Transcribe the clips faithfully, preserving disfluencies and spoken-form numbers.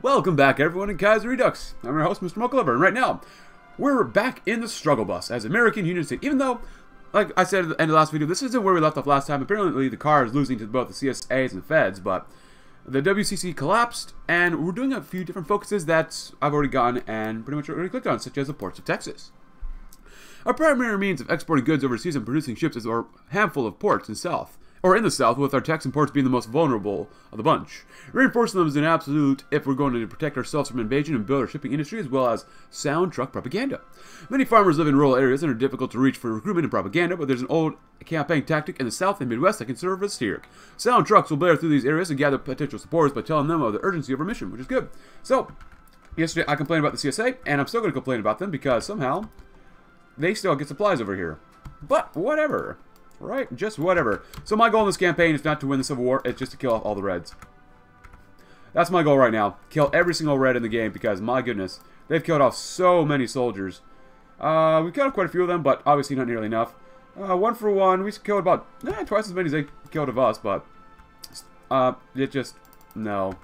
Welcome back, everyone, in Kaiser Redux. I'm your host, Mister Mochalover, and right now, we're back in the struggle bus as American Union State. Even though, like I said at the end of the last video, this isn't where we left off last time. Apparently, the car is losing to both the C S As and the Feds, but the W C C collapsed, and we're doing a few different focuses that I've already gotten and pretty much already clicked on, such as the ports of Texas. Our primary means of exporting goods overseas and producing ships is our handful of ports in South. Or in the South, with our Texan ports being the most vulnerable of the bunch. Reinforcing them is an absolute if we're going to protect ourselves from invasion and build our shipping industry as well as sound truck propaganda. Many farmers live in rural areas and are difficult to reach for recruitment and propaganda, but there's an old campaign tactic in the South and Midwest that can serve us here. Sound trucks will blare through these areas and gather potential supporters by telling them of the urgency of our mission, which is good. So, yesterday I complained about the C S A, and I'm still going to complain about them because somehow they still get supplies over here. But, whatever. Right? Just whatever. So my goal in this campaign is not to win the Civil War, it's just to kill off all the Reds. That's my goal right now. Kill every single Red in the game because, my goodness, they've killed off so many soldiers. Uh, we've killed off quite a few of them, but obviously not nearly enough. Uh, one for one, we killed about eh, twice as many as they killed of us, but uh, it just, no.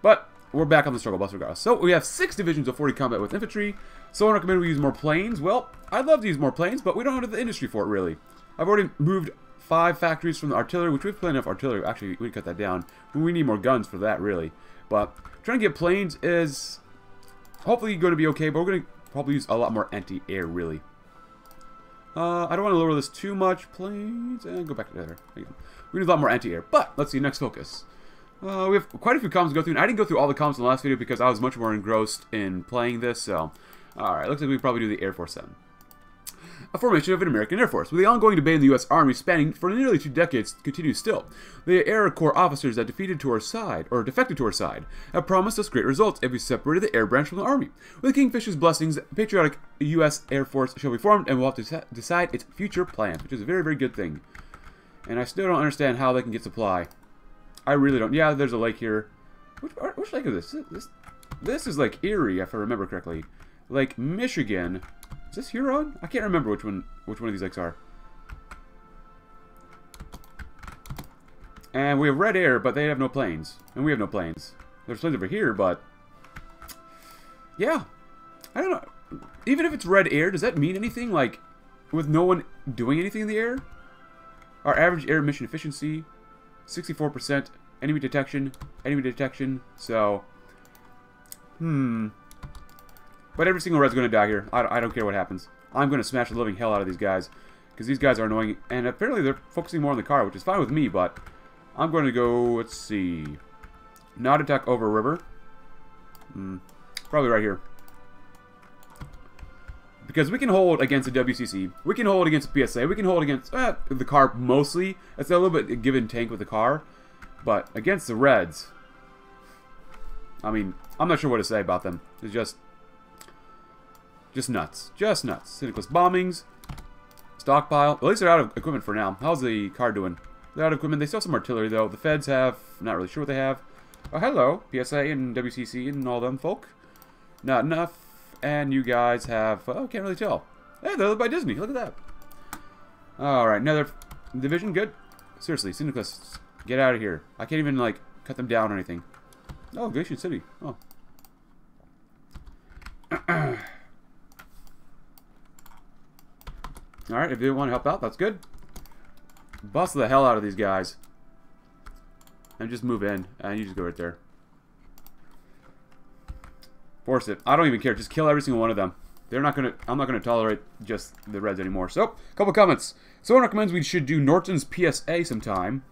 But we're back on the struggle bus regardless. So we have six divisions of forty combat with infantry. Someone recommended we use more planes. Well, I'd love to use more planes, but we don't have the industry for it, really. I've already moved five factories from the artillery, which we've plenty enough artillery. Actually, we cut that down. We need more guns for that, really. But trying to get planes is hopefully going to be okay, but we're going to probably use a lot more anti-air, really. Uh, I don't want to lower this too much. Planes, and go back to there. There you go. We need a lot more anti-air, but let's see, next focus. Uh, we have quite a few comms to go through, and I didn't go through all the comms in the last video because I was much more engrossed in playing this, so alright, looks like we probably do the Air Force then. A formation of an American Air Force. With the ongoing debate in the U S Army spanning for nearly two decades continues still. The Air Corps officers that defeated to our side, or defected to our side, have promised us great results if we separated the Air Branch from the Army. With Kingfisher's blessings, a patriotic U S Air Force shall be formed and will have to decide its future plan, which is a very, very good thing. And I still don't understand how they can get supply. I really don't. Yeah, there's a lake here. Which, which lake is this? This, this is Lake Erie, if I remember correctly. Lake Michigan. Is this Huron? I can't remember which one which one of these lakes are. And we have red air, but they have no planes. And we have no planes. There's planes over here, but yeah. I don't know. Even if it's red air, does that mean anything? Like, with no one doing anything in the air? Our average air mission efficiency, sixty-four percent. Enemy detection. Enemy detection. So, hmm... but every single Red's going to die here. I don't care what happens. I'm going to smash the living hell out of these guys. Because these guys are annoying. And apparently they're focusing more on the car, which is fine with me. But I'm going to go, let's see. Not attack over a river. Mm, probably right here. Because we can hold against the W C C. We can hold against the P S A. We can hold against eh, the car mostly. It's a little bit give and take with the car. But against the Reds. I mean, I'm not sure what to say about them. It's just... Just nuts. Just nuts. Cynicalist bombings. Stockpile. At least they're out of equipment for now. How's the car doing? They're out of equipment. They still have some artillery, though. The Feds have... Not really sure what they have. Oh, hello. P S A and W C C and all them folk. Not enough. And you guys have... Oh, can't really tell. Hey, they're led by Disney. Look at that. Alright, another division. Good. Seriously, Syndicalists. Get out of here. I can't even, like, cut them down or anything. Oh, Glacier City. Oh. Alright, if they want to help out, that's good. Bust the hell out of these guys. And just move in. And you just go right there. Force it. I don't even care. Just kill every single one of them. They're not going to... I'm not going to tolerate just the Reds anymore. So, a couple comments. Someone recommends we should do Norton's P S A sometime.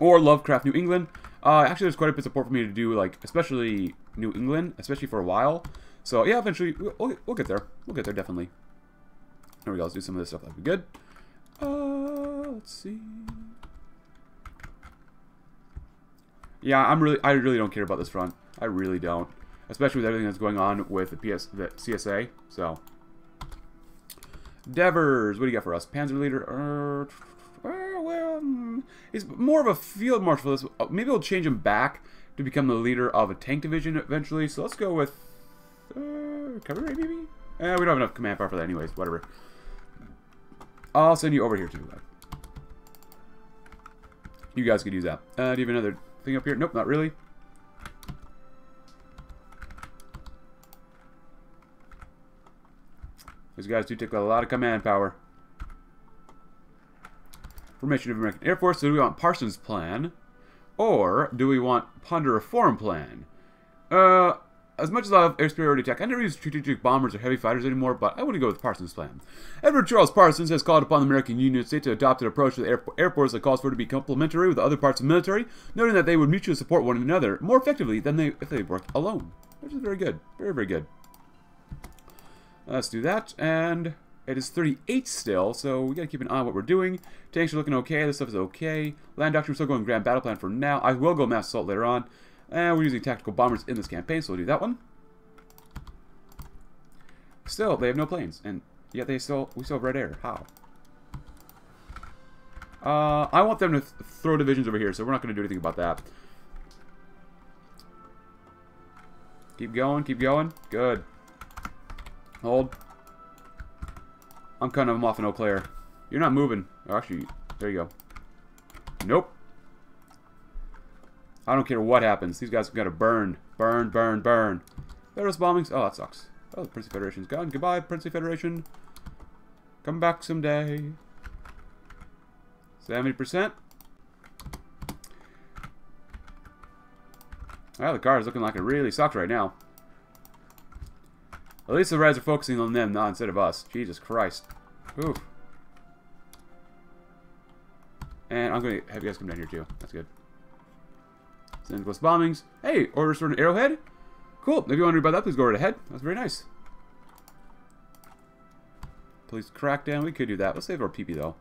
Or Lovecraft New England. Uh, actually, there's quite a bit of support for me to do, like, especially New England. Especially for a while. So, yeah, eventually, we'll, we'll get there. We'll get there, definitely. There we go, let's do some of this stuff, that'd be good. Uh, let's see. Yeah, I'm really, I really don't care about this front. I really don't. Especially with everything that's going on with the P S, the C S A, so. Devers, what do you got for us? Panzer leader, uh, well, he's more of a field marshal. Maybe we'll change him back to become the leader of a tank division eventually, so let's go with, uh, cavalry maybe? Eh, we don't have enough command power for that anyways, whatever. I'll send you over here too. You guys could use that. Uh, do you have another thing up here? Nope, not really. These guys do take a lot of command power. Formation of American Air Force. So do we want Parsons' plan, or do we want Ponder a Foreign plan? Uh, as much as I love air superiority attack, I never use strategic bombers or heavy fighters anymore, but I want to go with Parsons' plan. Edward Charles Parsons has called upon the American Union State to adopt an approach to the air, air Force that calls for it to be complementary with other parts of the military, noting that they would mutually support one another more effectively than they if they worked alone. Which is very good. Very, very good. Let's do that, and it is thirty-eight still, so we gotta keep an eye on what we're doing. Tanks are looking okay, this stuff is okay. Land Doctrine, we're still going Grand Battle Plan for now. I will go Mass Assault later on. And we're using tactical bombers in this campaign, so we'll do that one. Still, they have no planes, and yet they still we still have red air. How? Uh, I want them to th throw divisions over here, so we're not going to do anything about that. Keep going, keep going. Good. Hold. I'm cutting them off in Eau Claire. You're not moving. Oh, actually, there you go. Nope. I don't care what happens. These guys have got to burn. Burn, burn, burn. Federalist bombings. Oh, that sucks. Oh, the Princely Federation's gone. Goodbye, Princely Federation. Come back someday. seventy percent. Wow, the car is looking like it really sucks right now. At least the Reds are focusing on them, not instead of us. Jesus Christ. Oof. And I'm going to have you guys come down here, too. That's good. Send close bombings. Hey, orders for an arrowhead? Cool. If you want to read about that, please go right ahead. That's very nice. Police crackdown. We could do that. Let's save our peepee, though.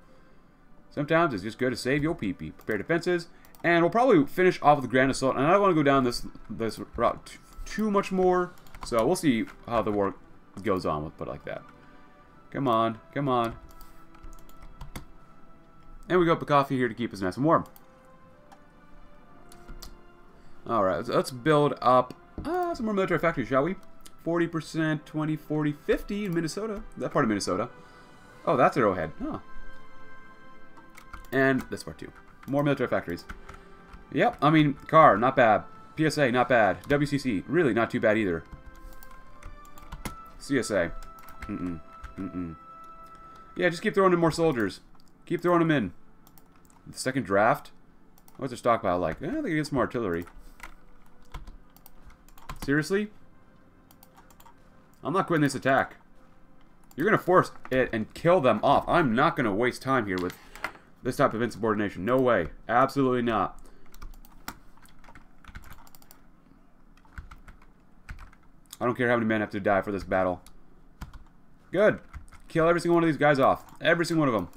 Sometimes it's just good to save your peepee. Prepare defenses. And we'll probably finish off with the Grand Assault. And I don't want to go down this, this route too much more. So we'll see how the war goes on, we'll put it like that. Come on, come on. And we got the coffee here to keep us nice and warm. Alright, so let's build up uh, some more military factories, shall we? forty percent, twenty, forty, fifty in Minnesota. That part of Minnesota. Oh, that's Arrowhead. Huh. And this part too. More military factories. Yep, I mean, car, not bad. P S A, not bad. W C C, really not too bad either. C S A. Mm-mm. Mm-mm. Yeah, just keep throwing in more soldiers. Keep throwing them in. The second draft? What's their stockpile like? Eh, I think I get some artillery. Seriously? I'm not quitting this attack. You're going to force it and kill them off. I'm not going to waste time here with this type of insubordination. No way. Absolutely not. I don't care how many men have to die for this battle. Good. Kill every single one of these guys off. Every single one of them.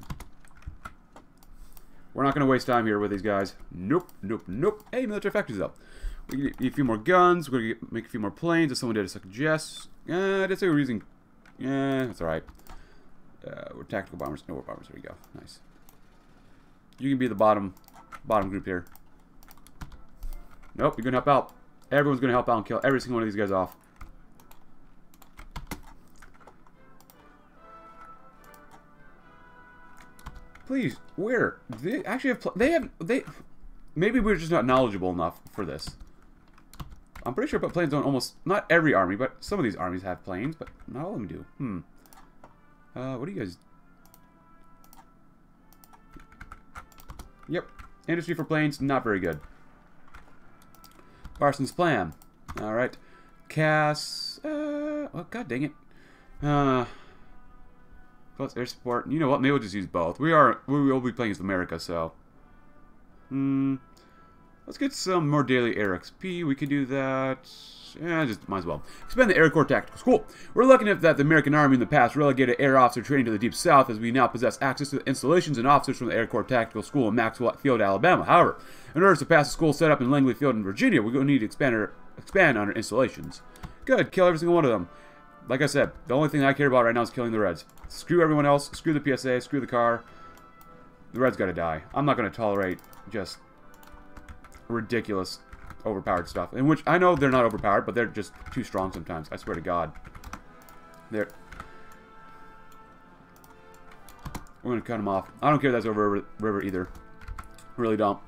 We're not going to waste time here with these guys. Nope, nope, nope. Hey, military factories up. We need a few more guns. We're going to make a few more planes. If someone did a suggest. Uh, I did say we were using... Yeah, that's alright. Uh, we're tactical bombers. No, we're bombers. There we go. Nice. You can be the bottom, bottom group here. Nope, you're going to help out. Everyone's going to help out and kill every single one of these guys off. Please, where? They actually have... They have... They... Maybe we're just not knowledgeable enough for this. I'm pretty sure but planes don't almost... Not every army, but some of these armies have planes, but not all of them do. Hmm. Uh, what do you guys... Yep. Industry for planes, not very good. Parsons' plan. Alright. Cass... Uh... Oh, god dang it. Uh... Plus air support. You know what? Maybe we'll just use both. We are we will be playing as America, so. Hmm. Let's get some more daily air X P. We could do that. Yeah, just might as well. Expand the Air Corps Tactical School. We're lucky enough that the American Army in the past relegated air officer training to the Deep South, as we now possess access to the installations and officers from the Air Corps Tactical School in Maxwell Field, Alabama. However, in order to pass the school set up in Langley Field in Virginia, we're going to need to expand, our, expand on our installations. Good. Kill every single one of them. Like I said, the only thing I care about right now is killing the Reds. Screw everyone else. Screw the P S A. Screw the car. The Reds gotta die. I'm not gonna tolerate just ridiculous, overpowered stuff. In which I know they're not overpowered, but they're just too strong sometimes. I swear to God. They're. We're gonna cut them off. I don't care if that's over a river either. Really don't.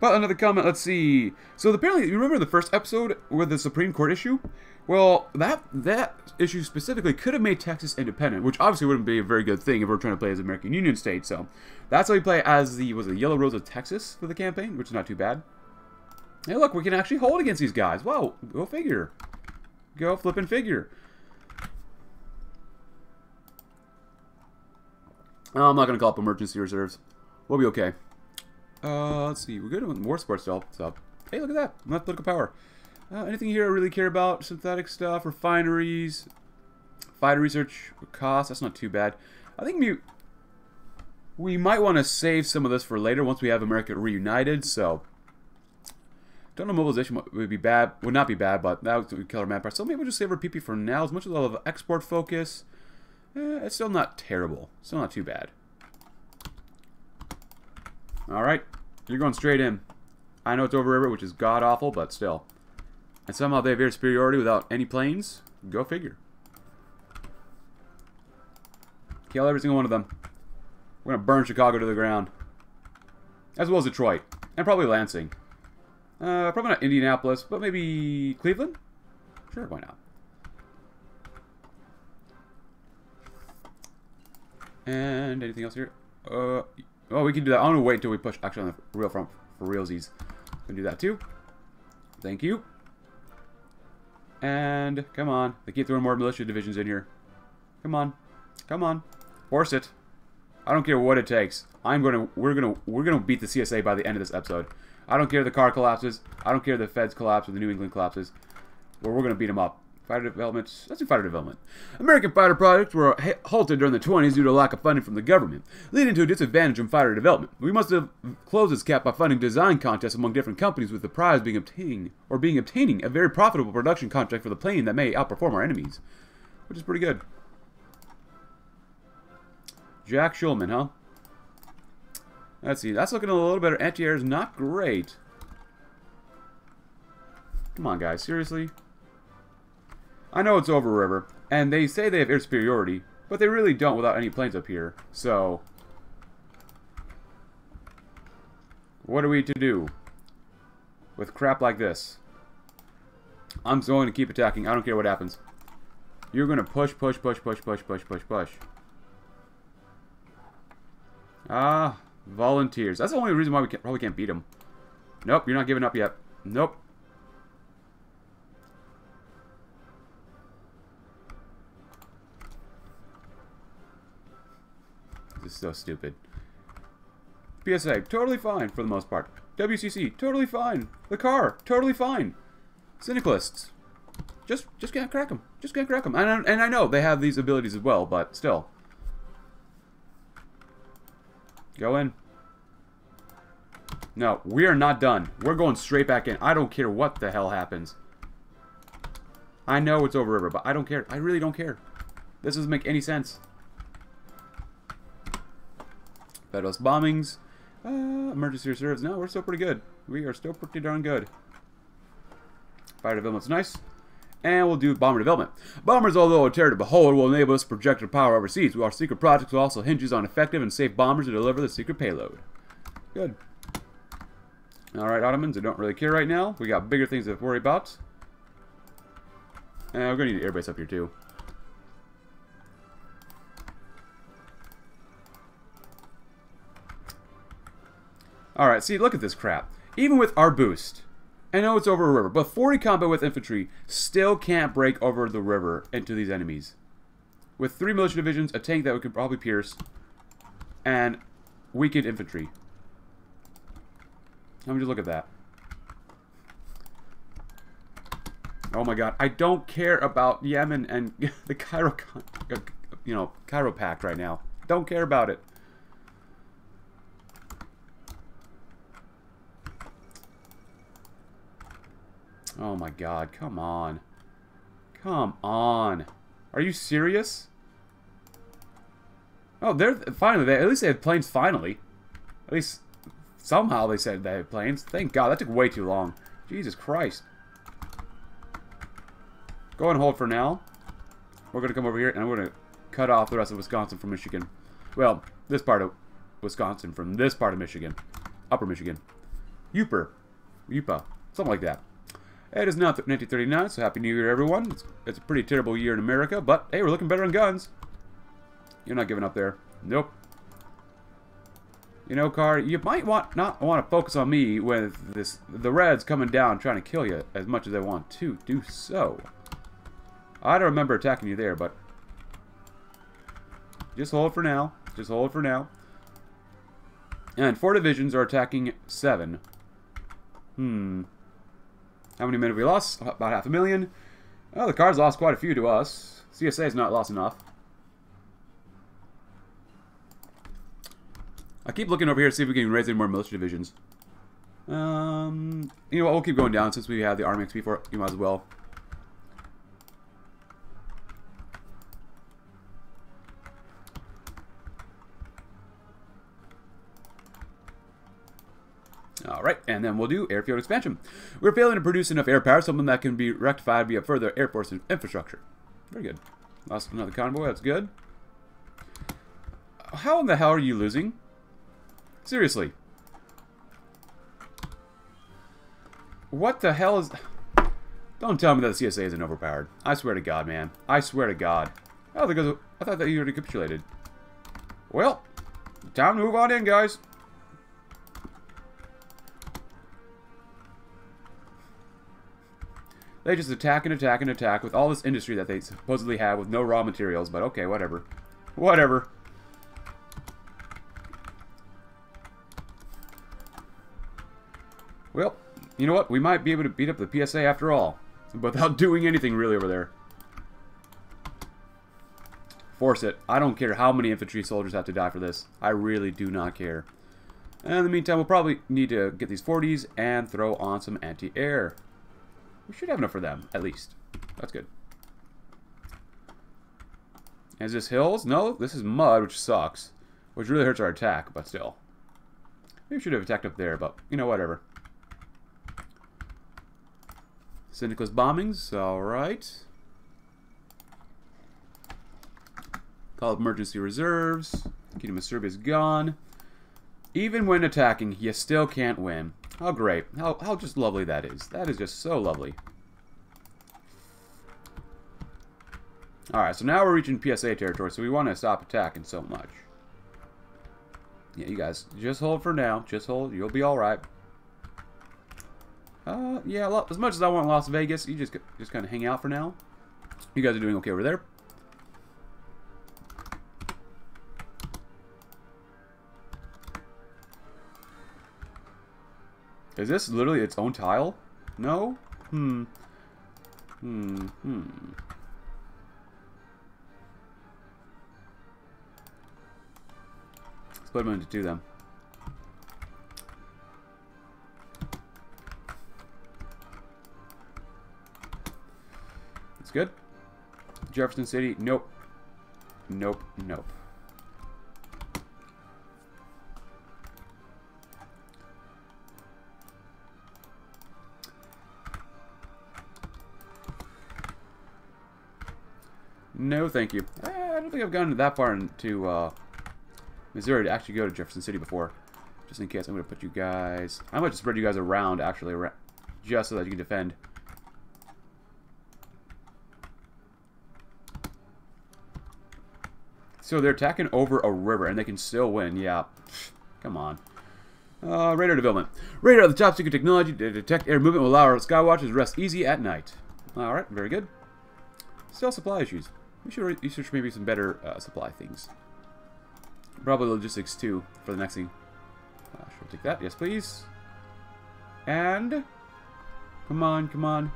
But another comment, let's see. So apparently, you remember the first episode with the Supreme Court issue? Well, that that issue specifically could have made Texas independent, which obviously wouldn't be a very good thing if we're trying to play as American Union State. So that's how we play as the was the Yellow Rose of Texas for the campaign, which is not too bad. Hey, look, we can actually hold against these guys. Wow, go figure. Go flippin' figure. Oh, I'm not going to call up emergency reserves. We'll be okay. Uh, let's see. We're good with more sports stuff. So, hey, look at that. Not political power. Uh, anything here I really care about? Synthetic stuff, refineries, fighter research, cost. That's not too bad. I think we, we might want to save some of this for later once we have America reunited. So, don't know mobilization would be bad. Would not be bad, but that would kill our manpower. So maybe we'll just save our P P for now. As much as I love export focus, eh, it's still not terrible. Still not too bad. Alright, you're going straight in. I know it's over river, which is god-awful, but still. And somehow they have air superiority without any planes. Go figure. Kill every single one of them. We're going to burn Chicago to the ground. As well as Detroit. And probably Lansing. Uh, probably not Indianapolis, but maybe Cleveland? Sure, why not? And anything else here? Uh... Oh, we can do that. I'm going to wait until we push actually on the real front for realsies. Can do that too. Thank you. And come on. They keep throwing more militia divisions in here. Come on. Come on. Force it. I don't care what it takes. I'm going to we're going to we're going to beat the C S A by the end of this episode. I don't care if the car collapses. I don't care if the Feds collapse or the New England collapses. Well, we're going to beat them up. Fighter developments. Let's do fighter development. American fighter projects were halted during the twenties due to lack of funding from the government, leading to a disadvantage in fighter development. We must have closed this gap by funding design contests among different companies, with the prize being obtaining or being obtaining a very profitable production contract for the plane that may outperform our enemies, which is pretty good. Jack Shulman, huh? Let's see. That's looking a little better. Anti-air is not great. Come on, guys. Seriously. I know it's over river, and they say they have air superiority, but they really don't without any planes up here, so... what are we to do with crap like this? I'm going to keep attacking. I don't care what happens. You're going to push, push, push, push, push, push, push, push. Ah, volunteers. That's the only reason why we can't, probably can't beat them. Nope, you're not giving up yet. Nope. This is so stupid. P S A, totally fine for the most part. W C C, totally fine. The car, totally fine. Syndicalists, just just can't crack them. Just can't crack them. And I, and I know they have these abilities as well, but still. Go in. No, we are not done. We're going straight back in. I don't care what the hell happens. I know it's over river, but I don't care. I really don't care. This doesn't make any sense. Federalist bombings, uh, emergency reserves. No, we're still pretty good. We are still pretty darn good. Fire development's nice. And we'll do bomber development. Bombers, although a terror to behold, will enable us to project our power overseas. Our secret project also hinges on effective and safe bombers to deliver the secret payload. Good. Alright, Ottomans, I don't really care right now. We got bigger things to worry about. And we're going to need an airbase up here, too. Alright, see, look at this crap. Even with our boost, I know it's over a river, but forty combat with infantry still can't break over the river into these enemies. With three militia divisions, a tank that we could probably pierce, and weakened infantry. Let me just look at that. Oh my god, I don't care about Yemen and the Cairo, you know, Cairo Pact right now. Don't care about it. Oh my god, come on. Come on. Are you serious? Oh, they're finally, they, at least they have planes finally. At least somehow they said they had planes. Thank god, that took way too long. Jesus Christ. Go on hold for now. We're going to come over here and we're going to cut off the rest of Wisconsin from Michigan. Well, this part of Wisconsin from this part of Michigan. Upper Michigan. Uper. Upa. Something like that. It is now nineteen thirty-nine, so Happy New Year, everyone. It's, it's a pretty terrible year in America, but hey, we're looking better on guns. You're not giving up there. Nope. You know, Carr, you might want not want to focus on me with this the Reds coming down trying to kill you as much as they want to do so. I don't remember attacking you there, but just hold for now. Just hold for now. And four divisions are attacking seven. Hmm. How many men have we lost? About half a million. Oh, the Cards lost quite a few to us. C S A has not lost enough. I keep looking over here to see if we can raise any more military divisions. Um, you know what? We'll keep going down since we have the Army X P for it. You might as well. Alright, and then we'll do airfield expansion. We're failing to produce enough air power, something that can be rectified via further Air Force infrastructure. Very good. Lost another convoy, that's good. How in the hell are you losing? Seriously. What the hell is... Don't tell me that the C S A isn't overpowered. I swear to God, man. I swear to God. Oh, there goes... I thought that you already capitulated. Well, time to move on in, guys. They just attack and attack and attack with all this industry that they supposedly have with no raw materials, but okay, whatever. Whatever. Well, you know what? We might be able to beat up the P S A after all, without doing anything really over there. Force it. I don't care how many infantry soldiers have to die for this. I really do not care. And in the meantime, we'll probably need to get these forties and throw on some anti-air. We should have enough for them, at least. That's good. Is this hills? No, this is mud, which sucks. Which really hurts our attack, but still. Maybe we should have attacked up there, but, you know, whatever. Syndicalist bombings, alright. Call up emergency reserves. Kingdom of Serbia's gone. Even when attacking, you still can't win. How great. How, how just lovely that is. That is just so lovely. Alright, so now we're reaching P S A territory, so we want to stop attacking so much. Yeah, you guys, just hold for now. Just hold. You'll be alright. Uh, yeah, as much as I want Las Vegas, you just, just kind of hang out for now. You guys are doing okay over there. Is this literally its own tile? No? Hmm. Hmm. Hmm. Split them into two, then. That's good. Jefferson City. Nope. Nope. Nope. No, thank you. I don't think I've gone that far into uh, Missouri to actually go to Jefferson City before. Just in case, I'm going to put you guys... I'm going to spread you guys around, actually, just so that you can defend. So they're attacking over a river, and they can still win. Yeah. Come on. Uh, radar development. Radar, the top secret technology to detect air movement will allow our skywatchers rest easy at night. Alright, very good. Still supply issues. We should research maybe some better uh, supply things. Probably logistics too for the next thing. Uh, should we take that? Yes, please. And come on, come on.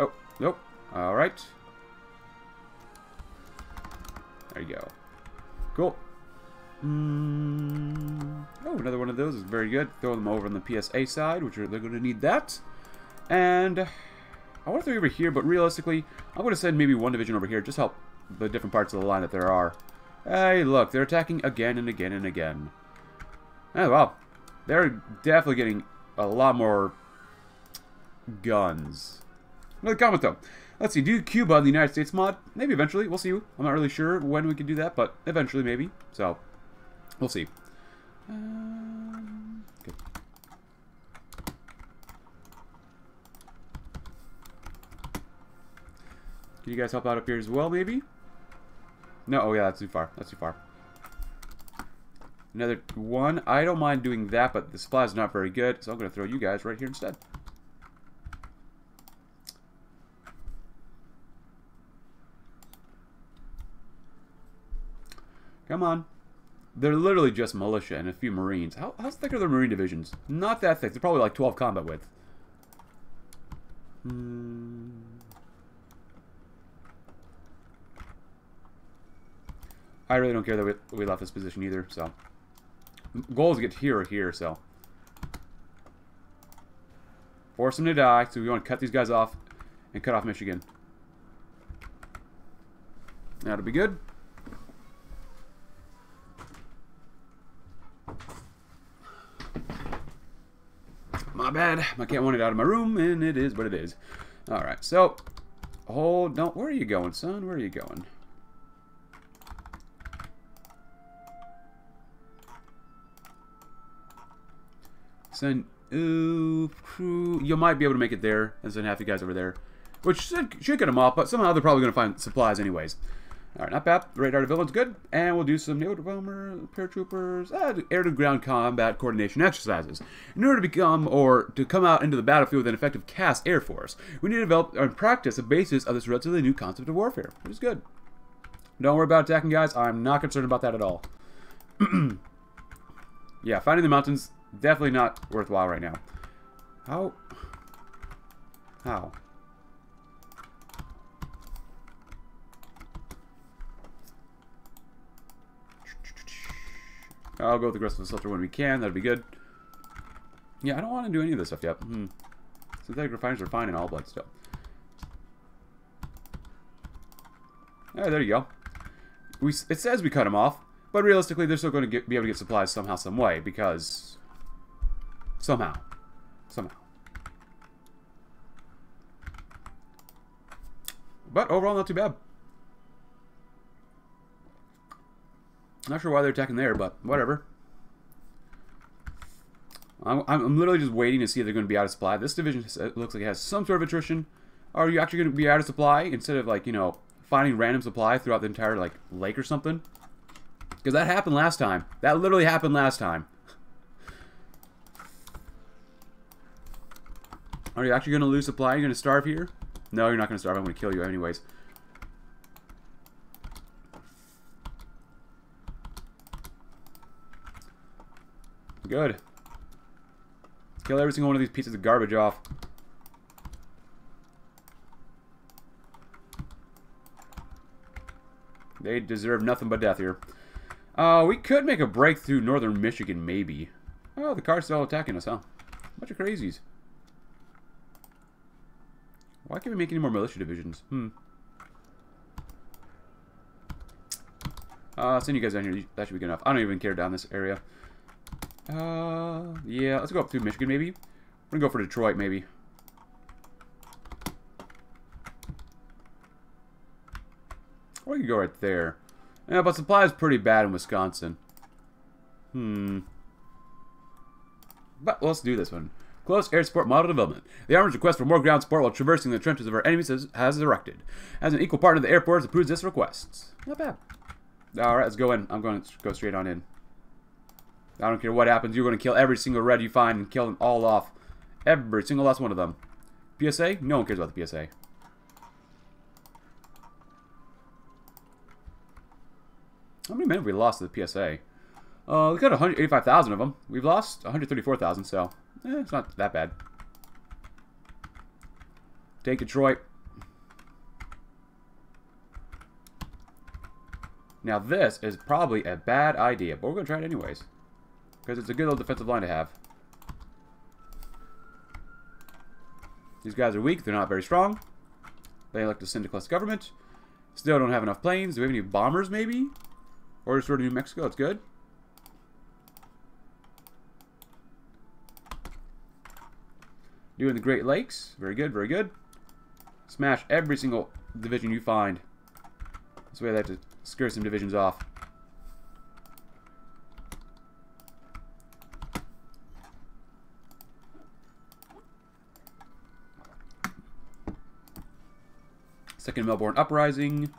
Oh, nope. All right. There you go. Cool. Mm. Oh, another one of those is very good. Throw them over on the P S A side, which are, they're going to need that. And I want to throw over here, but realistically, I'm going to send maybe one division over here. Just help the different parts of the line that there are. Hey, look, they're attacking again and again and again. Oh, wow. They're definitely getting a lot more guns. Another comment, though. Let's see, do Cuba in the United States mod? Maybe eventually. We'll see. I'm not really sure when we can do that, but eventually maybe. So, we'll see. Um, okay. Can you guys help out up here as well, maybe? No, oh yeah, that's too far. That's too far. Another one. I don't mind doing that, but the supply is not very good, so I'm going to throw you guys right here instead. Come on. They're literally just militia and a few Marines. How, how thick are their Marine divisions? Not that thick. They're probably like twelve combat width. Hmm. I really don't care that we, we left this position either, so. Goal is to get here or here, so. Force them to die, so we want to cut these guys off and cut off Michigan. That'll be good. My bad. My cat wanted out of my room, and it is what it is. Alright, so. Hold, don't. Where are you going, son? Where are you going? Send, ooh, crew. You might be able to make it there and send half you guys over there. Which should, should get them off, but somehow they're probably going to find supplies anyways. Alright, not bad. The radar development's good. And we'll do some naval bomber, paratroopers, uh, air-to-ground combat coordination exercises. In order to become, or to come out into the battlefield with an effective C A S Air Force, we need to develop and practice a basis of this relatively new concept of warfare, which is good. Don't worry about attacking, guys. I'm not concerned about that at all. Yeah, finding the mountains... Definitely not worthwhile right now. How? How? I'll go with the aggressive assaulter when we can. That'll be good. Yeah, I don't want to do any of this stuff yet. Hmm. Synthetic refiners are fine in all blood still. Alright, there you go. We, it says we cut them off, but realistically they're still going to get, be able to get supplies somehow, some way, because... Somehow. Somehow. But overall, not too bad. Not sure why they're attacking there, but whatever. I'm, I'm literally just waiting to see if they're going to be out of supply. This division looks like it has some sort of attrition. Are you actually going to be out of supply instead of, like, you know, finding random supply throughout the entire, like, lake or something? Because that happened last time. That literally happened last time. Are you actually going to lose supply? Are you going to starve here? No, you're not going to starve. I'm going to kill you anyways. Good. Kill every single one of these pieces of garbage off. They deserve nothing but death here. Uh, we could make a break through northern Michigan, maybe. Oh, the car's still attacking us, huh? Bunch of crazies. Why can't we make any more militia divisions? Hmm. Uh, send you guys down here. That should be good enough. I don't even care down this area. Uh, yeah, let's go up through Michigan, maybe. We're going to go for Detroit, maybe. Or we could go right there. Yeah, but supply is pretty bad in Wisconsin. Hmm. But let's do this one. Close air support model development. The Army's request for more ground support while traversing the trenches of our enemies has, has erected. As an equal partner, the Air Force approves this request. Not bad. Alright, let's go in. I'm going to go straight on in. I don't care what happens. You're going to kill every single red you find and kill them all off. Every single last one of them. P S A? No one cares about the P S A. How many men have we lost to the P S A? Uh, we got one hundred eighty-five thousand of them. We've lost one hundred thirty-four thousand, so... Eh, it's not that bad. Take Detroit. Now this is probably a bad idea, but we're going to try it anyways. Because it's a good little defensive line to have. These guys are weak. They're not very strong. They elect to send a cluster government. Still don't have enough planes. Do we have any bombers, maybe? Or sort of New Mexico. It's good. Doing the Great Lakes. Very good, very good. Smash every single division you find. This way they have to scare some divisions off. Second Melbourne Uprising.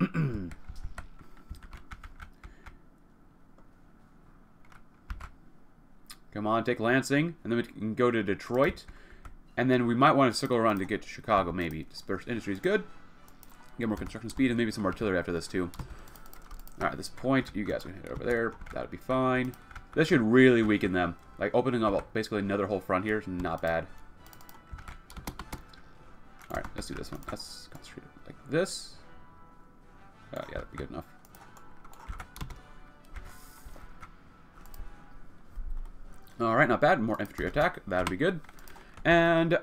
Come on, take Lansing, and then we can go to Detroit. And then we might want to circle around to get to Chicago, maybe. Dispersed industry is good. Get more construction speed and maybe some artillery after this, too. Alright, at this point, you guys can head over there. That'll be fine. This should really weaken them. Like, opening up basically another whole front here is not bad. Alright, let's do this one. Let's concentrate it like this. Uh, yeah, that'd be good enough. Alright, not bad. More infantry attack. That'd be good. And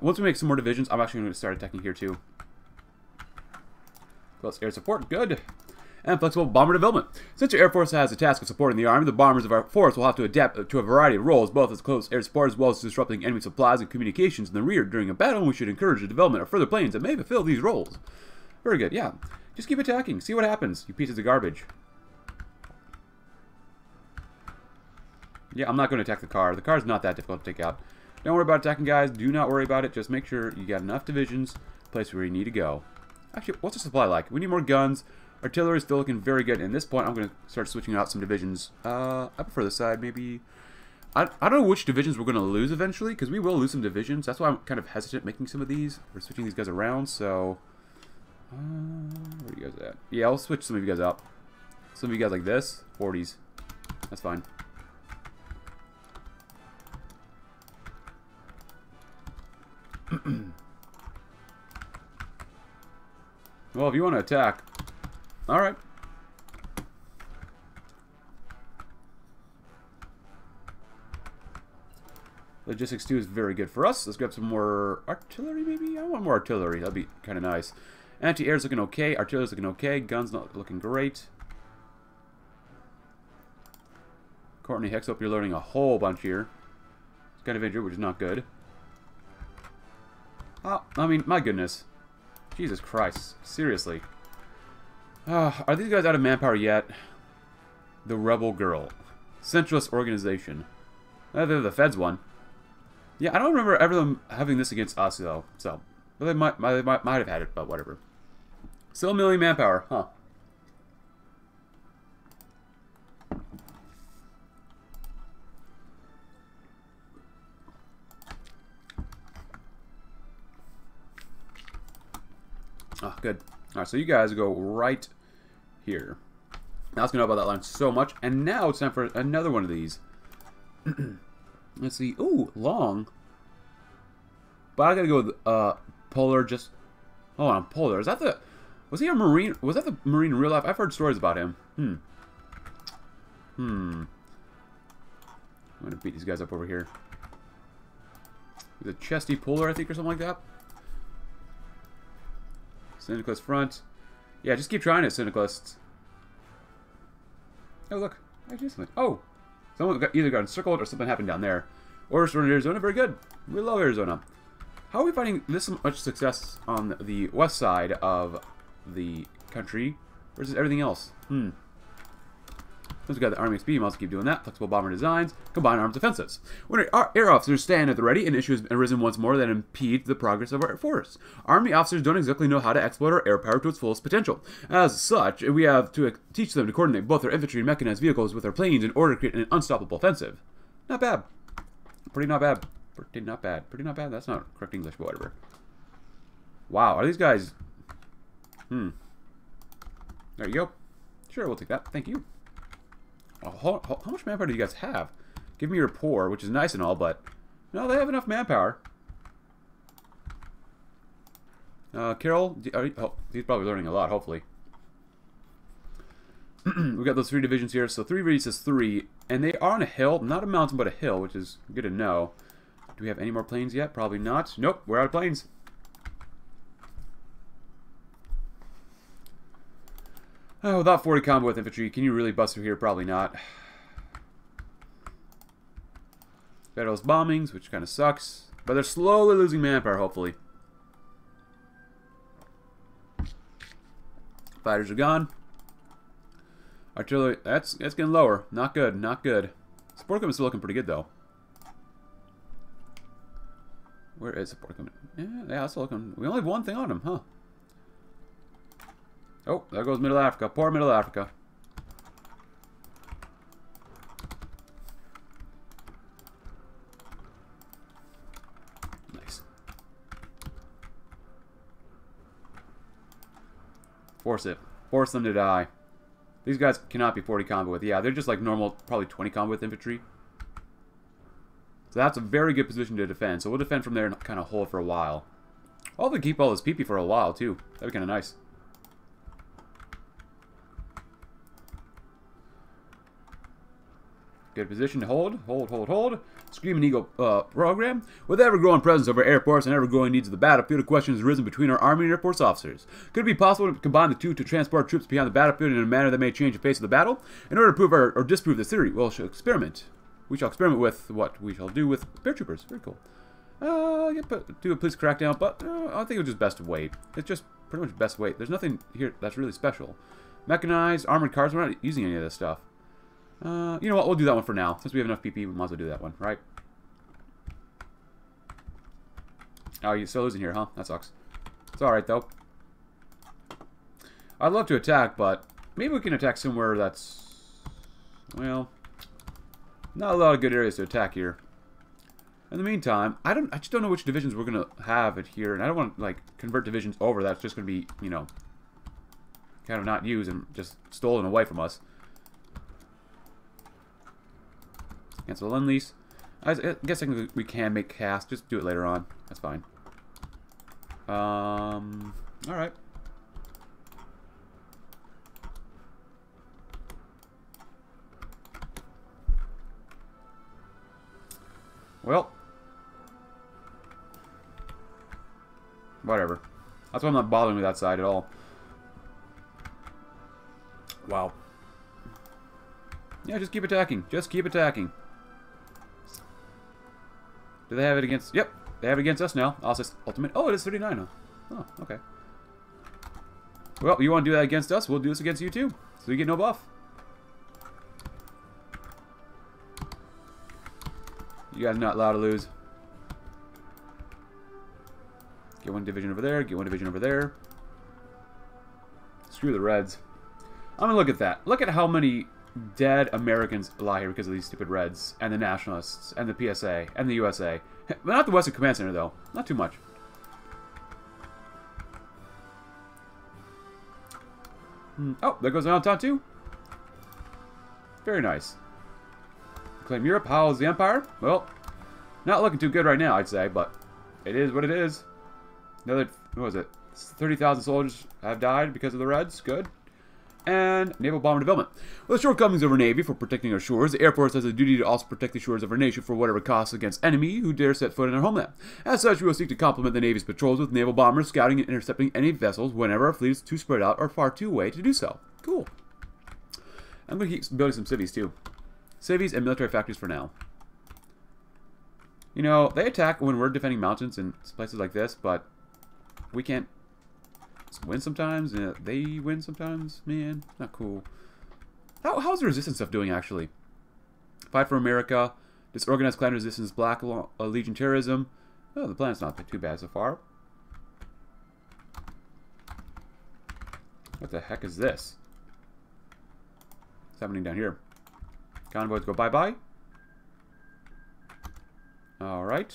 once we make some more divisions, I'm actually going to start attacking here too. Close air support, good. And flexible bomber development. Since your Air Force has the task of supporting the Army, the bombers of our force will have to adapt to a variety of roles, both as close air support as well as disrupting enemy supplies and communications in the rear during a battle, and we should encourage the development of further planes that may fulfill these roles. Very good, yeah. Just keep attacking. See what happens, you pieces of garbage. Yeah, I'm not going to attack the car. The car's not that difficult to take out. Don't worry about attacking, guys. Do not worry about it. Just make sure you got enough divisions, place where you need to go. Actually, what's the supply like? We need more guns. Artillery is still looking very good. And at this point, I'm going to start switching out some divisions. Uh, I prefer this side, maybe. I, I don't know which divisions we're going to lose eventually, because we will lose some divisions. That's why I'm kind of hesitant making some of these. We're switching these guys around, so... Uh, where are you guys at? Yeah, I'll switch some of you guys out. Some of you guys like this. forties. That's fine. Well, if you want to attack, all right. Logistics two is very good for us. Let's grab some more artillery, maybe. I want more artillery. That'd be kind of nice. Anti-air's looking okay. Artillery's looking okay. Guns not looking great. Courtney Hicks, hope you're learning a whole bunch here. It's kind of injured, which is not good. Oh, I mean, my goodness. Jesus Christ. Seriously. Uh, are these guys out of manpower yet? The Rebel Girl. Centralist organization. Uh, they're the Feds one. Yeah, I don't remember ever them having this against us, though. So, well, they might, might, they might, might have had it, but whatever. Still a million manpower, huh? Oh, good. Alright, so you guys go right here. Now it's going to help out that line so much. And now it's time for another one of these. Let's see. Ooh, long. But I got to go with uh, Poehler. Just... Hold on, Poehler. Is that the... Was he a Marine? Was that the Marine in real life? I've heard stories about him. Hmm. Hmm. I'm going to beat these guys up over here. The Chesty Puller, I think, or something like that. Syndicalist front. Yeah, just keep trying it, syndicalists. Oh, look. I did something. Oh! Someone got, either got encircled or something happened down there. Orders from Arizona. Very good. We love Arizona. How are we finding this much success on the west side of the country versus everything else? Hmm. Once we got the Army X P, we'll also keep doing that. Flexible bomber designs, combined arms offensives. When our air officers stand at the ready, an issue has arisen once more that impedes the progress of our air force. Army officers don't exactly know how to exploit our air power to its fullest potential. As such, we have to teach them to coordinate both their infantry and mechanized vehicles with their planes in order to create an unstoppable offensive. Not bad. Pretty not bad. Pretty not bad. Pretty not bad. That's not correct English, but whatever. Wow, are these guys... Hmm. There you go. Sure, we'll take that. Thank you. How, how, how much manpower do you guys have? Give me your poor, which is nice and all, but... No, they have enough manpower. Uh, Carol, are you, oh, he's probably learning a lot, hopefully. We got those three divisions here, so three reads is three. And they are on a hill, not a mountain, but a hill, which is good to know. Do we have any more planes yet? Probably not. Nope, we're out of planes. Oh, without forty combo with infantry, can you really bust through here? Probably not. Battles bombings, which kind of sucks. But they're slowly losing manpower, hopefully. Fighters are gone. Artillery, that's, that's getting lower. Not good, not good. Support equipment is still looking pretty good, though. Where is support equipment? Yeah, yeah, that's looking... We only have one thing on them, huh? Oh, there goes Middle Africa. Poor Middle Africa. Nice. Force it. Force them to die. These guys cannot be forty combo with. Yeah, they're just like normal, probably twenty combo with infantry. So that's a very good position to defend. So we'll defend from there and kind of hold for a while. I'll have to keep all this peepee for a while, too. That'd be kind of nice. Good position to hold. Hold, hold, hold. Screaming Eagle uh, program. With ever-growing presence over airports and ever-growing needs of the battlefield, a question has arisen between our Army and Air Force officers. Could it be possible to combine the two to transport troops beyond the battlefield in a manner that may change the face of the battle? In order to prove or, or disprove this theory, we'll experiment. We shall experiment with what we shall do with paratroopers. Very cool. Uh, yeah, but do a police crackdown, but uh, I think it was just best to wait. It's just pretty much best to wait. There's nothing here that's really special. Mechanized, armored cars, we're not using any of this stuff. Uh, you know what? We'll do that one for now. Since we have enough P P, we might as well do that one, right? Oh, you're still losing here, huh? That sucks. It's alright, though. I'd love to attack, but maybe we can attack somewhere that's... Well, not a lot of good areas to attack here. In the meantime, I don't. I just don't know which divisions we're going to have it here, and I don't want to, like, convert divisions over. That's just going to be, you know, kind of not used and just stolen away from us. Cancel the lend-lease. I guess we can make cast. Just do it later on. That's fine. Um. All right. Well. Whatever. That's why I'm not bothering with that side at all. Wow. Yeah, just keep attacking. Just keep attacking. Do they have it against... Yep, they have it against us now. Also, ultimate... Oh, it is thirty-nine now. Oh, okay. Well, you want to do that against us? We'll do this against you too. So you get no buff. You guys are not allowed to lose. Get one division over there. Get one division over there. Screw the Reds. I'm going to look at that. Look at how many... dead Americans lie here because of these stupid Reds and the Nationalists and the P S A and the U S A. Not the Western Command Center, though. Not too much. Hmm. Oh, there goes the Entente, too. Very nice. Claim Europe. How is the Empire? Well, not looking too good right now, I'd say, but it is what it is. Another, what was it? thirty thousand soldiers have died because of the Reds. Good. And naval bomber development. With the shortcomings of our Navy for protecting our shores, the Air Force has a duty to also protect the shores of our nation for whatever costs against enemy who dare set foot in our homeland. As such, we will seek to complement the Navy's patrols with naval bombers, scouting and intercepting any vessels whenever our fleet is too spread out or far too way to do so. Cool. I'm going to keep building some civies, too. Civies and military factories for now. You know, they attack when we're defending mountains and places like this, but we can't win sometimes, and they win sometimes. Man, not cool. How, how's the resistance stuff doing, actually? Fight for America, disorganized clan resistance, black uh, legion terrorism. Oh, the plan's not too bad so far. What the heck is this? What's happening down here? Convoys go bye-bye. All right.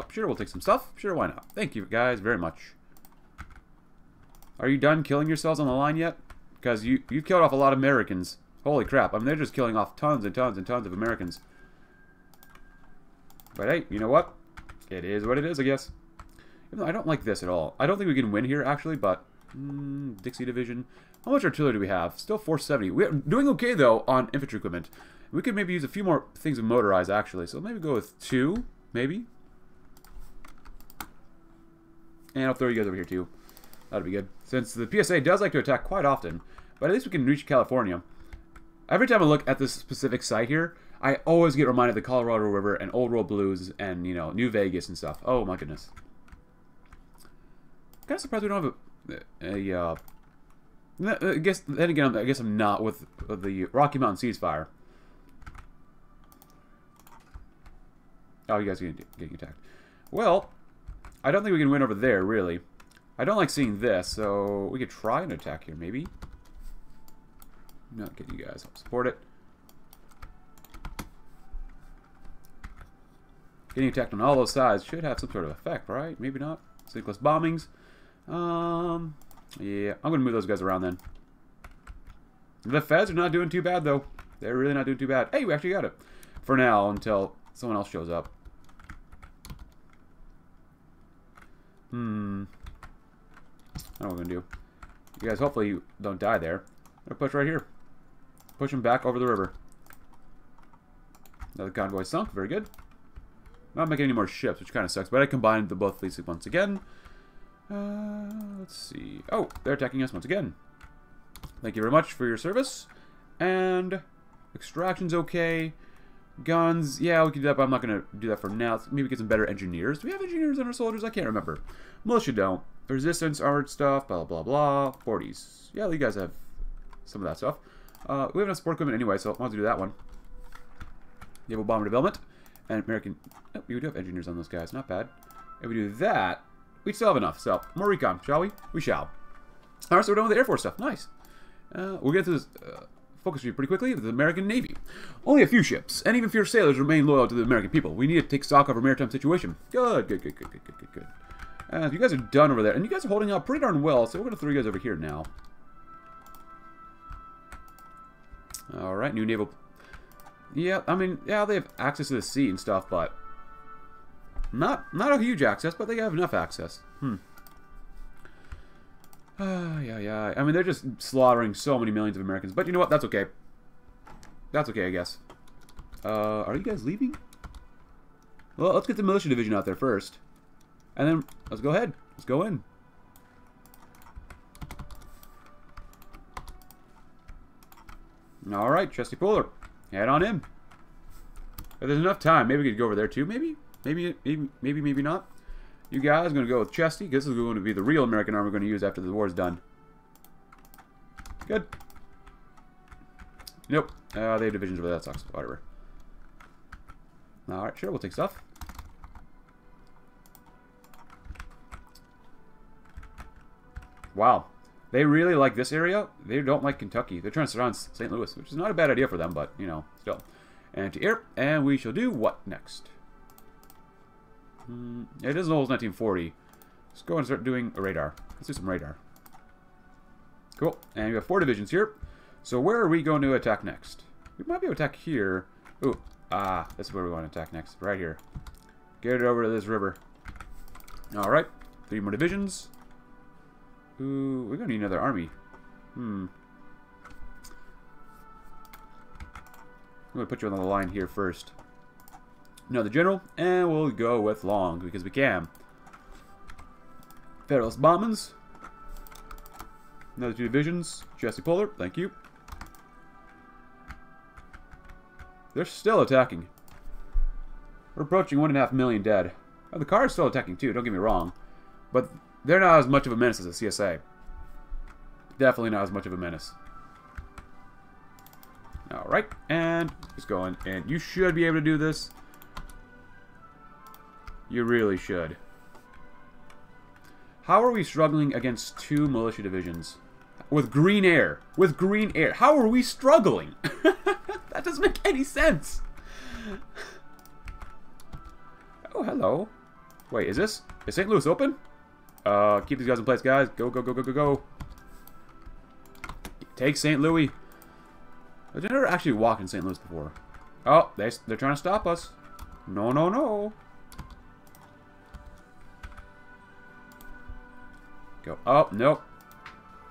Oh, sure, we'll take some stuff. Sure, why not? Thank you guys very much. Are you done killing yourselves on the line yet? Because you, you've killed off a lot of Americans. Holy crap. I mean, they're just killing off tons and tons and tons of Americans. But hey, you know what? It is what it is, I guess. Even though I don't like this at all. I don't think we can win here, actually, but... Mm, Dixie Division. How much artillery do we have? Still four seventy. We're doing okay, though, on infantry equipment. We could maybe use a few more things of motorized, actually. So maybe go with two, maybe. And I'll throw you guys over here, too. That'll be good. Since the P S A does like to attack quite often, but at least we can reach California. Every time I look at this specific site here, I always get reminded of the Colorado River and Old World Blues and, you know, New Vegas and stuff. Oh, my goodness. Kind of surprised we don't have a... a uh, I guess, then again, I guess I'm not with the Rocky Mountain ceasefire. Oh, you guys are getting attacked. Well... I don't think we can win over there, really. I don't like seeing this, so we could try an attack here, maybe. I'm not kidding you guys. I'll support it. Getting attacked on all those sides should have some sort of effect, right? Maybe not. Sequence bombings. Um, yeah, I'm going to move those guys around then. The Feds are not doing too bad, though. They're really not doing too bad. Hey, we actually got it. For now, until someone else shows up. Hmm. I don't know what I'm going to do. You guys, hopefully you don't die there. I'm going to push right here. Push them back over the river. Another convoy sunk. Very good. I'm not making any more ships, which kind of sucks, but I combined the both of these once again. Uh, let's see. Oh, they're attacking us once again. Thank you very much for your service. And extraction's okay. Guns, yeah, we can do that, but I'm not going to do that for now. Maybe get some better engineers. Do we have engineers on our soldiers? I can't remember. Militia don't. Resistance, art stuff, blah, blah, blah. forties. Yeah, you guys have some of that stuff. Uh, we have enough support equipment anyway, so I want to do that one. Naval bomber development. And American... Oh, we do have engineers on those guys. Not bad. If we do that, we still have enough. So, more recon, shall we? We shall. Alright, so we're done with the Air Force stuff. Nice. Uh, we'll get through this uh, focus review pretty quickly with the American Navy. Only a few ships, and even fewer sailors, remain loyal to the American people. We need to take stock of our maritime situation. Good, good, good, good, good, good, good, good. Uh, you guys are done over there. And you guys are holding out pretty darn well, so we're going to throw you guys over here now. Alright, new naval... Yeah, I mean, yeah, they have access to the sea and stuff, but not not a huge access, but they have enough access. Hmm. Uh, yeah, yeah. I mean, they're just slaughtering so many millions of Americans, but you know what? That's okay. That's okay, I guess. Uh, are you guys leaving? Well, let's get the militia division out there first, and then let's go ahead. Let's go in. All right, Chesty Puller. Head on in. If there's enough time, maybe we could go over there too. Maybe, maybe, maybe, maybe, maybe not. You guys are going to go with Chesty. This is going to be the real American army we're going to use after the war's done. Good. Nope. Uh, they have divisions over there. That sucks. Whatever. All right, sure. We'll take stuff. Wow. They really like this area. They don't like Kentucky. They're trying to surround Saint Louis, which is not a bad idea for them, but, you know, still. And to air, and we shall do what next? Mm, it is as old as nineteen forty. Let's go and start doing a radar. Let's do some radar. Cool. And we have four divisions here. So where are we going to attack next? We might be able to attack here. Ooh, ah, that's where we want to attack next. Right here. Get it over to this river. All right. Three more divisions. Ooh, we're gonna need another army. Hmm. I'm gonna put you on the line here first. No, the general, and we'll go with Long because we can. Federalist bombings. Another two divisions. Chesty Puller, thank you. They're still attacking. We're approaching one and a half million dead. Oh, the car is still attacking too. Don't get me wrong, but. They're not as much of a menace as the C S A. Definitely not as much of a menace. Alright, and just going. And you should be able to do this. You really should. How are we struggling against two militia divisions? With green air. With green air. How are we struggling? That doesn't make any sense. Oh, hello. Wait, is this? Is Saint Louis open? Uh, keep these guys in place, guys. Go, go, go, go, go, go. Take Saint Louis. I've never actually walked in Saint Louis before. Oh, they, they're trying to stop us. No, no, no. Go. Oh, nope.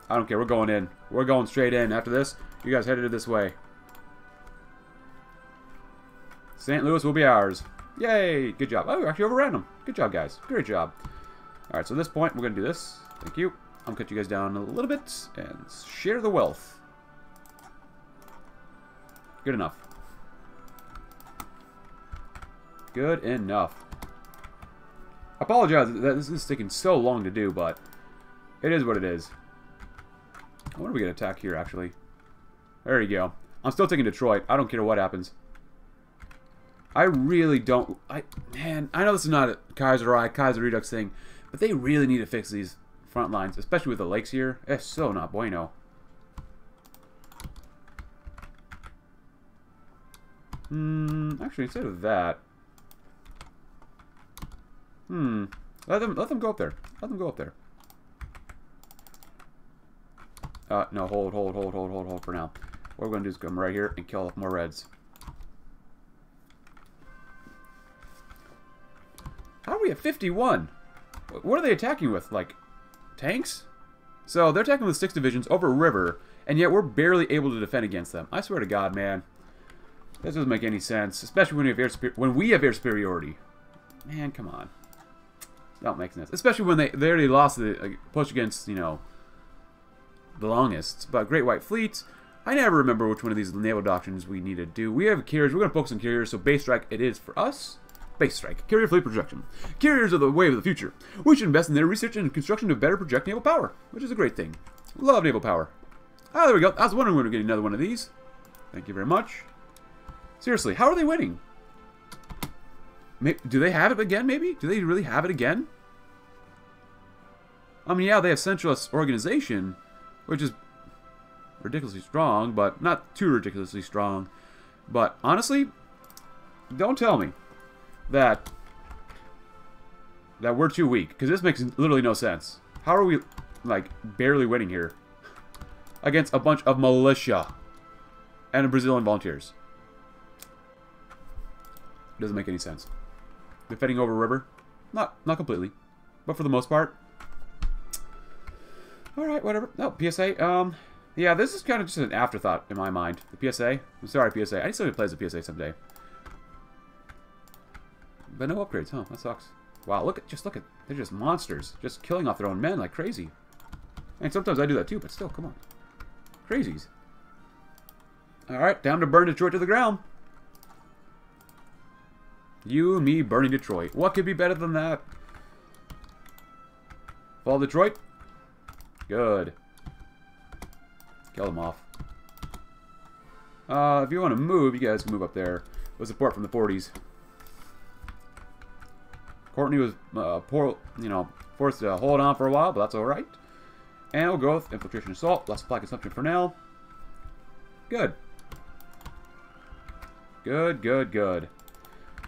I don't care. We're going in. We're going straight in. After this, you guys headed this way. Saint Louis will be ours. Yay. Good job. Oh, we actually overran them. Good job, guys. Great job. Alright, so at this point, we're going to do this. Thank you. I'm going to cut you guys down a little bit and share the wealth. Good enough. Good enough. I apologize that this is taking so long to do, but it is what it is. I wonder if we get an attack here, actually. There you go. I'm still taking Detroit. I don't care what happens. I really don't... I Man, I know this is not a Kaiser I, Kaiser Redux thing, but they really need to fix these front lines, especially with the lakes here. It's so not bueno. Hmm, actually, instead of that... Hmm. Let them, let them go up there. Let them go up there. Uh, no, hold, hold, hold, hold, hold, hold for now. What we're going to do is come right here and kill more Reds. How are we at fifty-one? What are they attacking with? Like, tanks? So, they're attacking with six divisions over a river, and yet we're barely able to defend against them. I swear to God, man. This doesn't make any sense, especially when we have air, super when we have air superiority. Man, come on. Don't make sense. Especially when they, they already lost the uh, push against, you know, the longest. But Great White Fleet, I never remember which one of these naval doctrines we need to do. We have carriers. We're going to focus on carriers, so base strike it is for us. Base strike. Carrier fleet projection. Carriers are the wave of the future. We should invest in their research and construction to better project naval power, which is a great thing. Love naval power. Ah, there we go. I was wondering when we were getting another one of these. Thank you very much. Seriously, how are they winning? Do they have it again, maybe? Do they really have it again? I mean, yeah, they have centralist organization, which is ridiculously strong, but not too ridiculously strong. But honestly, don't tell me that that we're too weak, because this makes literally no sense. How are we, like, barely winning here against a bunch of militia and Brazilian volunteers? Doesn't make any sense. Defending over a river? Not not completely. But for the most part. Alright, whatever. No, P S A. Um, yeah, this is kind of just an afterthought in my mind. The P S A. I'm sorry, P S A. I need somebody to play as a P S A someday. But no upgrades, huh? That sucks. Wow, look at just look at they're just monsters. Just killing off their own men like crazy. And sometimes I do that too, but still, come on. Crazies. Alright, time to burn Detroit to the ground. You, me, burning Detroit. What could be better than that? Fall Detroit? Good. Kill them off. Uh, if you want to move, you guys can move up there. With support from the forties. Courtney was uh, poor, you know, forced to hold on for a while, but that's alright. And we'll go with infiltration assault. Less supply consumption for now. Good. Good, good, good.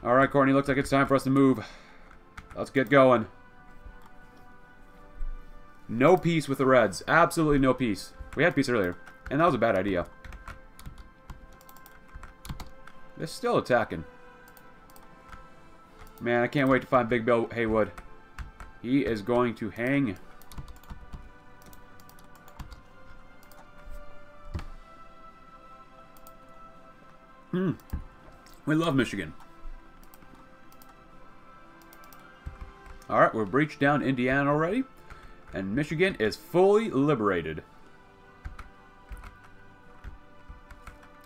Alright, Courtney, looks like it's time for us to move. Let's get going. No peace with the Reds. Absolutely no peace. We had peace earlier, and that was a bad idea. They're still attacking. Man, I can't wait to find Big Bill Haywood. He is going to hang. Hmm. We love Michigan. Alright, we're breached down Indiana already. And Michigan is fully liberated.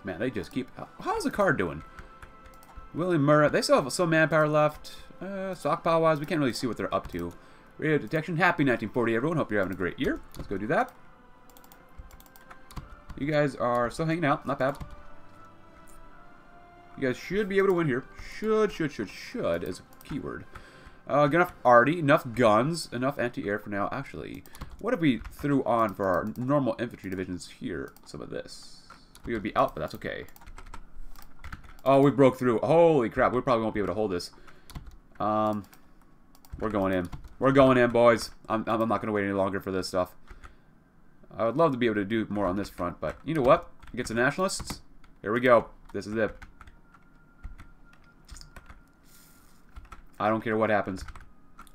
Man, they just keep... How's the car doing? Willie Murrah. They still have some manpower left. Uh, Stockpile-wise, we can't really see what they're up to. Radio detection. Happy nineteen forty, everyone. Hope you're having a great year. Let's go do that. You guys are still hanging out. Not bad. You guys should be able to win here. Should, should, should, should is a keyword. Uh, enough arty, enough guns, enough anti-air for now. Actually, what if we threw on for our normal infantry divisions here some of this? We would be out, but that's okay. Oh, we broke through. Holy crap, we probably won't be able to hold this. Um, we're going in. We're going in, boys. I'm, I'm not going to wait any longer for this stuff. I would love to be able to do more on this front, but you know what? Get some nationalists. Here we go. This is it. I don't care what happens.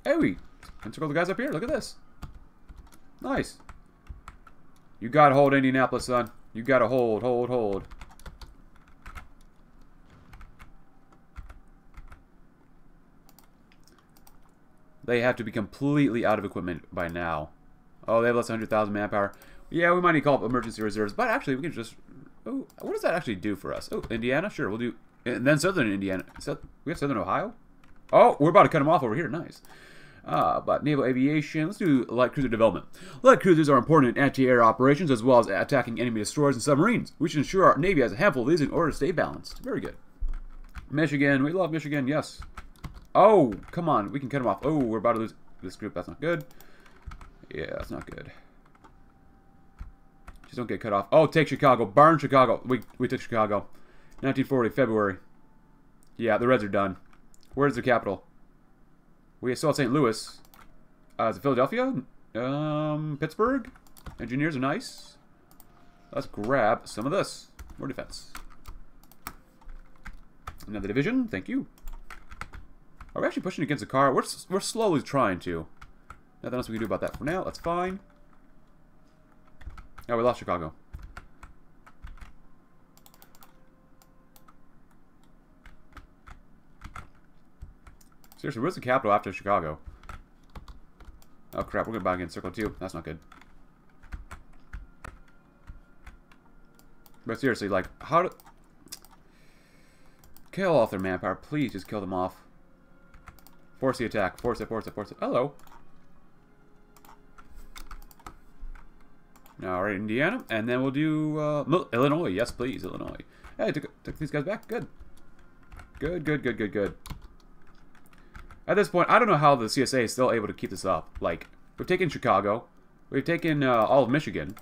Hey, we encircle the guys up here. Look at this. Nice. You gotta hold Indianapolis, son. You gotta hold, hold, hold. They have to be completely out of equipment by now. Oh, they have less than one hundred thousand manpower. Yeah, we might need to call up emergency reserves, but actually, we can just... Oh, what does that actually do for us? Oh, Indiana? Sure, we'll do... And then Southern Indiana. We have Southern Ohio? Oh, we're about to cut them off over here. Nice. Uh, but naval aviation. Let's do light cruiser development. Light cruisers are important in anti-air operations as well as attacking enemy destroyers and submarines. We should ensure our Navy has a handful of these in order to stay balanced. Very good. Michigan. We love Michigan. Yes. Oh, come on. We can cut them off. Oh, we're about to lose this group. That's not good. Yeah, that's not good. Just don't get cut off. Oh, take Chicago. Burn Chicago. We, we took Chicago. nineteen forty, February. Yeah, the Reds are done. Where's their capital? We assault Saint Louis. Uh, is it Philadelphia? Um, Pittsburgh? Engineers are nice. Let's grab some of this. More defense. Another division. Thank you. Are we actually pushing against the car? We're, we're slowly trying to. Nothing else we can do about that for now. That's fine. Oh, we lost Chicago. Seriously, where's the capital after Chicago? Oh, crap. We're going to buy against Circle two. That's not good. But seriously, like, how do... Kill off their manpower. Please just kill them off. Force the attack. Force it, force it, force it. Hello. All right, Indiana. And then we'll do... Uh, Illinois. Yes, please. Illinois. Hey, took, took these guys back. Good. Good, good, good, good, good. At this point, I don't know how the C S A is still able to keep this up. Like, we've taken Chicago. We've taken uh, all of Michigan.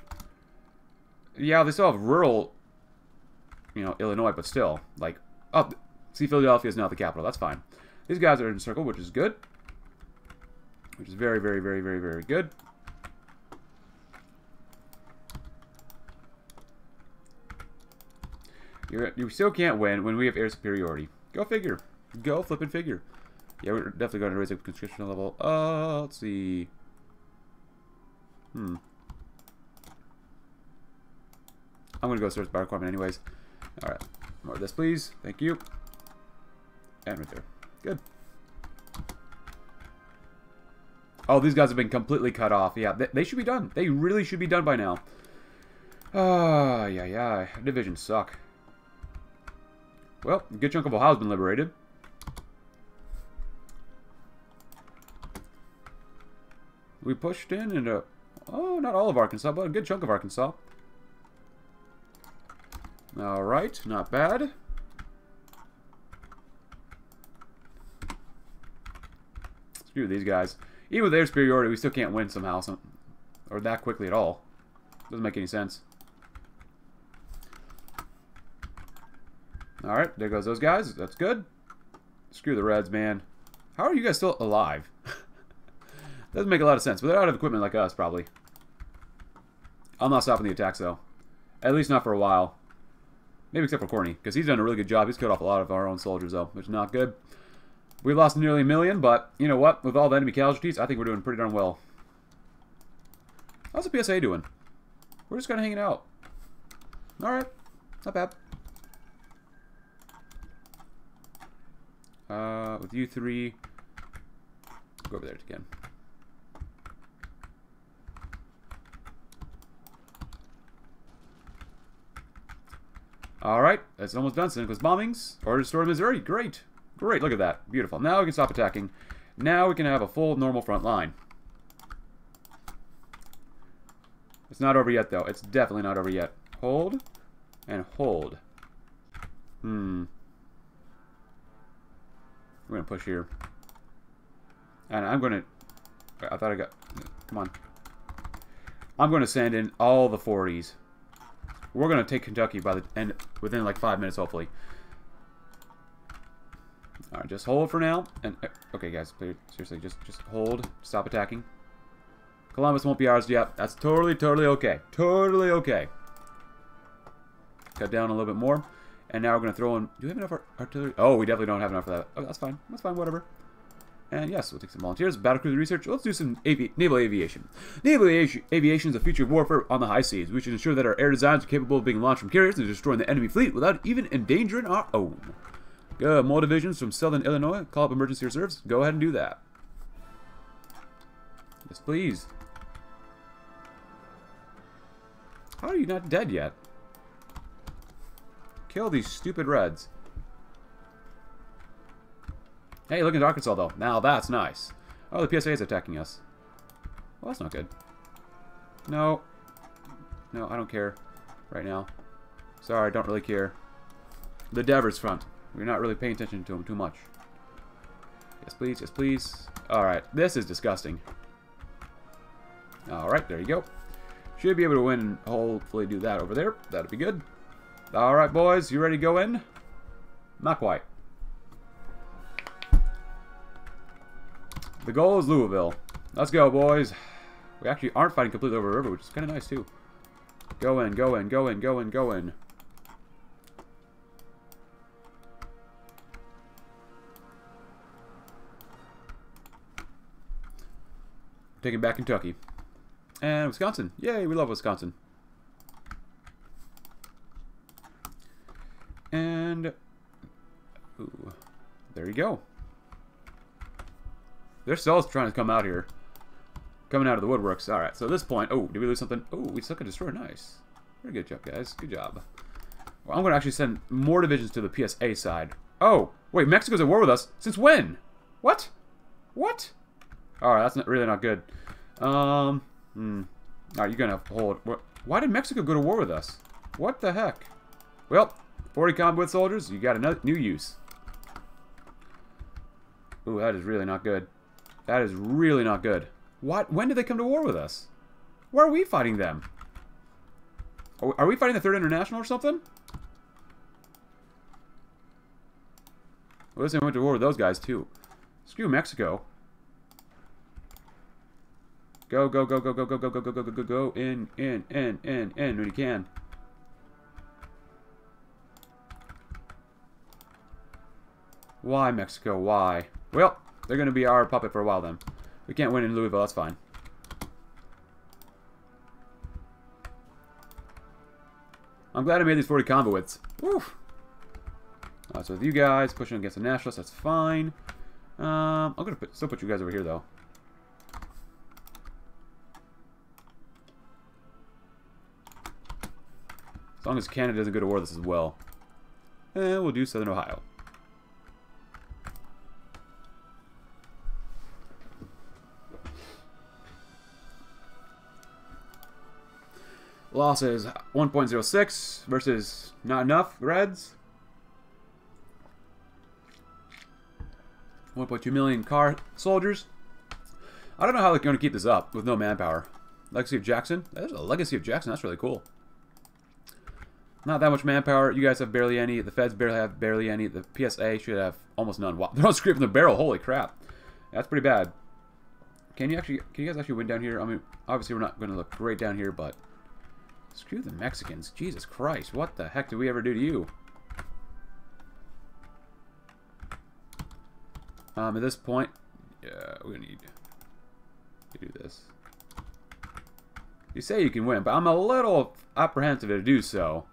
Yeah, they still have rural, you know, Illinois, but still. Like, oh, see, Philadelphia is not the capital. That's fine. These guys are in a circle, which is good. Which is very, very, very, very, very good. You're, you still can't win when we have air superiority. Go figure. Go flippin' figure. Yeah, we're definitely going to raise up conscription level. Uh, let's see. Hmm. I'm going to go search by requirement anyways. Alright. More of this, please. Thank you. And right there. Good. Oh, these guys have been completely cut off. Yeah, they, they should be done. They really should be done by now. Ah, uh, yeah, yeah. Divisions suck. Well, a good chunk of Ohio's been liberated. We pushed in into... Oh, not all of Arkansas, but a good chunk of Arkansas. Alright, not bad. Screw these guys. Even with their superiority, we still can't win somehow. Some, or that quickly at all. Doesn't make any sense. Alright, there goes those guys. That's good. Screw the Reds, man. How are you guys still alive? Doesn't make a lot of sense, but they're out of equipment like us, probably. I'm not stopping the attacks, though. At least not for a while. Maybe except for Corny, because he's done a really good job. He's cut off a lot of our own soldiers, though, which is not good. We lost nearly a million, but you know what? With all the enemy casualties, I think we're doing pretty darn well. How's the P S A doing? We're just kind of hanging out. Alright. Not bad. Uh, with you three. Go over there again. Alright, that's almost done. Cynical's bombings. Order to destroy Missouri. Great. Great, look at that. Beautiful. Now we can stop attacking. Now we can have a full, normal front line. It's not over yet, though. It's definitely not over yet. Hold. And hold. Hmm. We're going to push here. And I'm going to... I thought I got... Come on. I'm going to send in all the forties. We're going to take Kentucky by the end, within like five minutes, hopefully. All right, just hold for now. And okay, guys, seriously, just just hold. Stop attacking. Columbus won't be ours yet. That's totally, totally okay. Totally okay. Cut down a little bit more. And now we're going to throw in... Do we have enough artillery? Oh, we definitely don't have enough for that. Oh, that's fine. That's fine, whatever. And yes, we'll take some volunteers, battlecruiser research. Let's do some avi naval aviation. Naval avi aviation is the future of warfare on the high seas. We should ensure that our air designs are capable of being launched from carriers and destroying the enemy fleet without even endangering our own. Good. More divisions from southern Illinois. Call up emergency reserves. Go ahead and do that. Yes, please. How are you not dead yet? Kill these stupid Reds. Hey, look at Arkansas, though. Now that's nice. Oh, the P S A is attacking us. Well, that's not good. No. No, I don't care right now. Sorry, I don't really care. The Devers front. We're not really paying attention to them too much. Yes, please. Yes, please. Alright. This is disgusting. Alright. There you go. Should be able to win. Hopefully do that over there. That'll be good. Alright, boys. You ready to go in? Not quite. The goal is Louisville. Let's go, boys. We actually aren't fighting completely over a river, which is kind of nice, too. Go in, go in, go in, go in, go in. Taking back Kentucky. And Wisconsin. Yay, we love Wisconsin. And... ooh, there you go. They're still trying to come out here. Coming out of the woodworks. Alright, so at this point... oh, did we lose something? Oh, we stuck a destroyer. Nice. Very good job, guys. Good job. Well, I'm going to actually send more divisions to the P S A side. Oh, wait. Mexico's at war with us? Since when? What? What? Alright, that's not, really not good. Um, hmm. Alright, you're going to hold... why did Mexico go to war with us? What the heck? Well, forty combat soldiers. You got another new use. Ooh, that is really not good. That is really not good. What? When did they come to war with us? Why are we fighting them? Are we fighting the Third International or something? Well, listen, we went to war with those guys, too. Screw Mexico. Go, go, go, go, go, go, go, go, go, go, go, go, go, in, in, in, in, in, when you can. Why, Mexico? Why? Well... they're going to be our puppet for a while, then. We can't win in Louisville. That's fine. I'm glad I made these forty combo widths. Woof! All right, so with you guys pushing against the Nationalists, that's fine. Um, I'm going to put, still put you guys over here, though. As long as Canada doesn't go to war with this as well. And we'll do Southern Ohio. Losses one point zero six versus not enough Reds. one point two million car soldiers. I don't know how they're going to keep this up with no manpower. Legacy of Jackson. There's a Legacy of Jackson. That's really cool. Not that much manpower. You guys have barely any. The Feds barely have barely any. The P S A should have almost none. Wow, they're all scraping the barrel. Holy crap. That's pretty bad. Can you actually? Can you guys actually win down here? I mean, obviously we're not going to look great down here, but. Screw the Mexicans. Jesus Christ. What the heck did we ever do to you? Um, at this point, yeah, we need to do this. You say you can win, but I'm a little apprehensive to do so.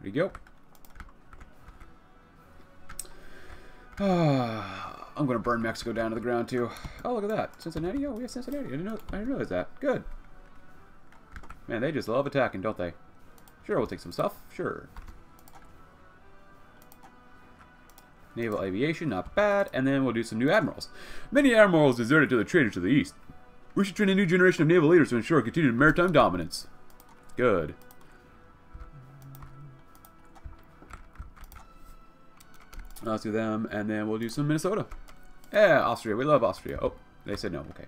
There you go. Ah. I'm going to burn Mexico down to the ground, too. Oh, look at that. Cincinnati? Oh, we have Cincinnati. I didn't know, I didn't realize that. Good. Man, they just love attacking, don't they? Sure, we'll take some stuff. Sure. Naval aviation, not bad. And then we'll do some new admirals. Many admirals deserted to the traders to the east. We should train a new generation of naval leaders to ensure continued maritime dominance. Good. Let's do them, and then we'll do some Minnesota. Yeah, Austria. We love Austria. Oh, they said no. Okay.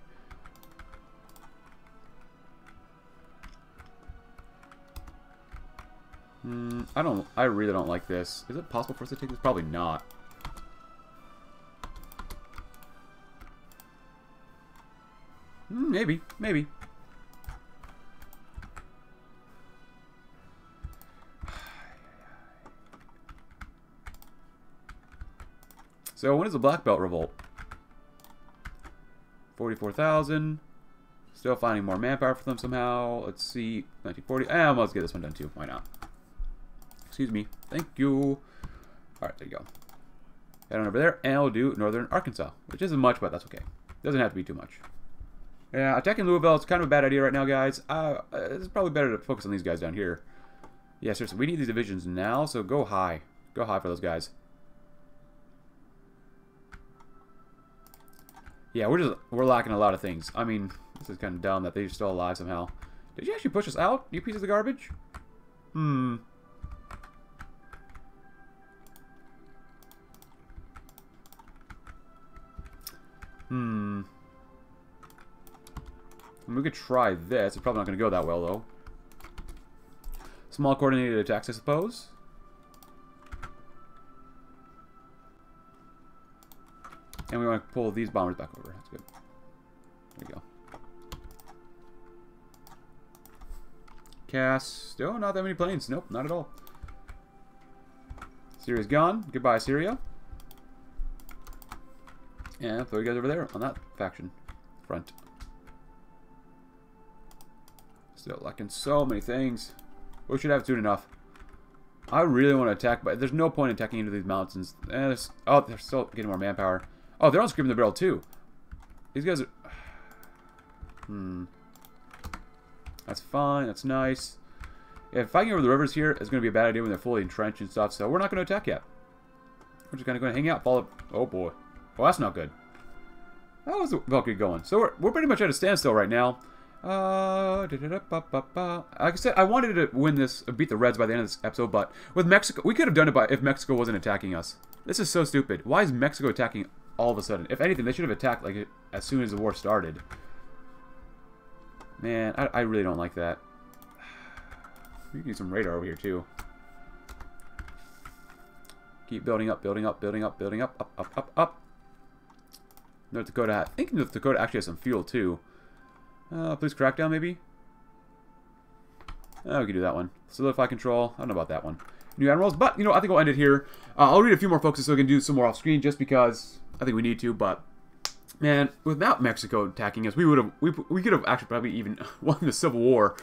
Hmm, I don't... I really don't like this. Is it possible for us to take this? Probably not. Hmm, maybe. Maybe. So, when is the Black Belt Revolt? forty-four thousand. Still finding more manpower for them somehow. Let's see. nineteen forty. Ah, let's get this one done too. Why not? Excuse me. Thank you. Alright, there you go. Head on over there, and we'll do Northern Arkansas. Which isn't much, but that's okay. Doesn't have to be too much. Yeah, attacking Louisville is kind of a bad idea right now, guys. Uh, it's probably better to focus on these guys down here. Yeah, seriously. We need these divisions now, so go high. Go high for those guys. Yeah, we're just we're lacking a lot of things. I mean, this is kind of dumb that they're still alive somehow. Did you actually push us out, you piece of the garbage? Hmm. Hmm. And we could try this. It's probably not going to go that well, though. Small coordinated attacks, I suppose. And we want to pull these bombers back over. That's good. There we go. Cast. Oh, not that many planes. Nope, not at all. Syria's gone. Goodbye, Syria. And throw you guys over there on that faction front. Still lacking so many things. We should have soon enough. I really want to attack, but there's no point in attacking into these mountains. Eh, there's, oh, they're still getting more manpower. Oh, they're on Screaming the Barrel, too. These guys are... Hmm. That's fine. That's nice. Yeah, fighting over the rivers here is going to be a bad idea when they're fully entrenched and stuff, so we're not going to attack yet. We're just going to go and hang out, follow... Oh, boy. Well, that's not good. That was the Valkyrie going. So we're, we're pretty much at a standstill right now. Uh, da, da, da, ba, ba, ba. Like I said, I wanted to win this, beat the Reds by the end of this episode, but with Mexico, we could have done it by if Mexico wasn't attacking us. This is so stupid. Why is Mexico attacking all of a sudden? If anything, they should have attacked like as soon as the war started. Man, I, I really don't like that. We can use some radar over here too. Keep building up, building up, building up, building up, up, up, up, up. North Dakota. I think North Dakota actually has some fuel too. Uh, please crackdown, maybe? Oh, we can do that one. Solidify control. I don't know about that one. New admirals, but, you know, I think we'll end it here. Uh, I'll read a few more folks so we can do some more off-screen just because I think we need to, but, man, without Mexico attacking us, we would have, we, we could have actually probably even won the Civil War.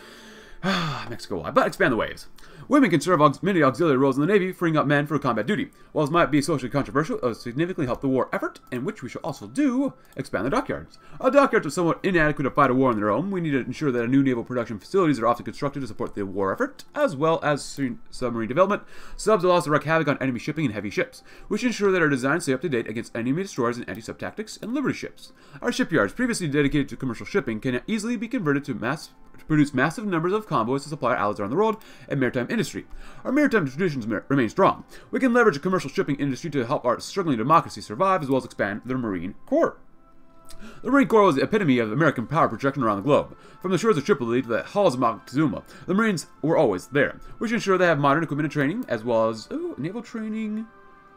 Mexico, why? But expand the waves. Women can serve aux many auxiliary roles in the Navy, freeing up men for combat duty. While this might be socially controversial, it will significantly help the war effort, in which we shall also do expand the dockyards. Our dockyards are somewhat inadequate to fight a war on their own. We need to ensure that our new naval production facilities are often constructed to support the war effort, as well as submarine development. Subs allow us to wreak havoc on enemy shipping and heavy ships. We should ensure that our designs stay up to date against enemy destroyers and anti-sub tactics and liberty ships. Our shipyards, previously dedicated to commercial shipping, can easily be converted to mass to produce massive numbers of convoys to supply our allies around the world and maritime industry. Our maritime traditions ma remain strong. We can leverage a commercial shipping industry to help our struggling democracy survive, as well as expand their Marine Corps. The Marine Corps was the epitome of American power projection around the globe. From the shores of Tripoli to the halls of Moctezuma, the Marines were always there. We should ensure they have modern equipment and training, as well as ooh, naval training...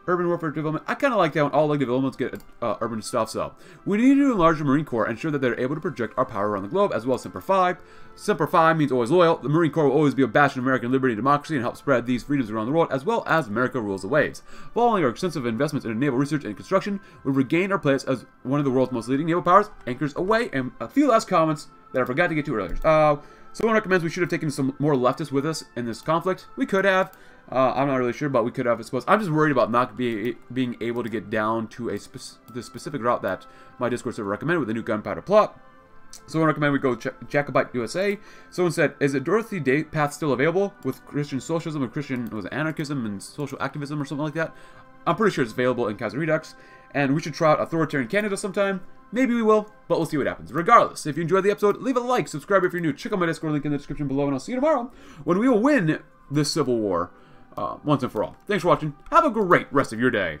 Urban warfare development. I kind of like that when all like developments get uh, urban stuff. So we need to enlarge the Marine Corps and ensure that they're able to project our power around the globe, as well as Semper Fi. Semper Fi means always loyal. The Marine Corps will always be a bastion of American liberty and democracy and help spread these freedoms around the world, as well as America rules the waves. Following our extensive investments in naval research and construction, we've regained our place as one of the world's most leading naval powers. Anchors away, and a few last comments that I forgot to get to earlier. Uh, someone recommends we should have taken some more leftists with us in this conflict. We could have. Uh, I'm not really sure, but we could have, I suppose. I'm just worried about not be, being able to get down to a spe the specific route that my Discord server recommended with the new gunpowder plot. Someone recommended we go Ch Jacobite U S A. Someone said, is the Dorothy Day path still available with Christian socialism or Christian was it anarchism and social activism or something like that? I'm pretty sure it's available in Kaiser Redux, and we should try out authoritarian Canada sometime. Maybe we will, but we'll see what happens. Regardless, if you enjoyed the episode, leave a like, subscribe if you're new, check out my Discord link in the description below, and I'll see you tomorrow when we will win this Civil War. Uh, once and for all. Thanks for watching. Have a great rest of your day.